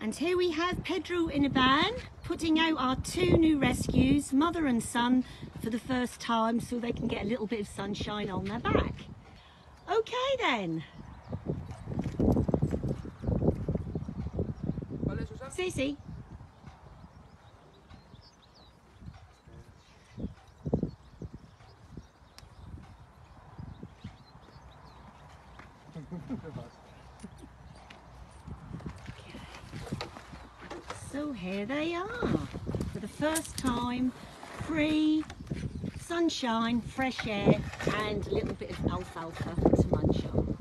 And here we have Pedro Inaban putting out our two new rescues, mother and son, for the first time, so they can get a little bit of sunshine on their back. Okay then. Cece. So here they are, for the first time, free, sunshine, fresh air, and a little bit of alfalfa to munch on.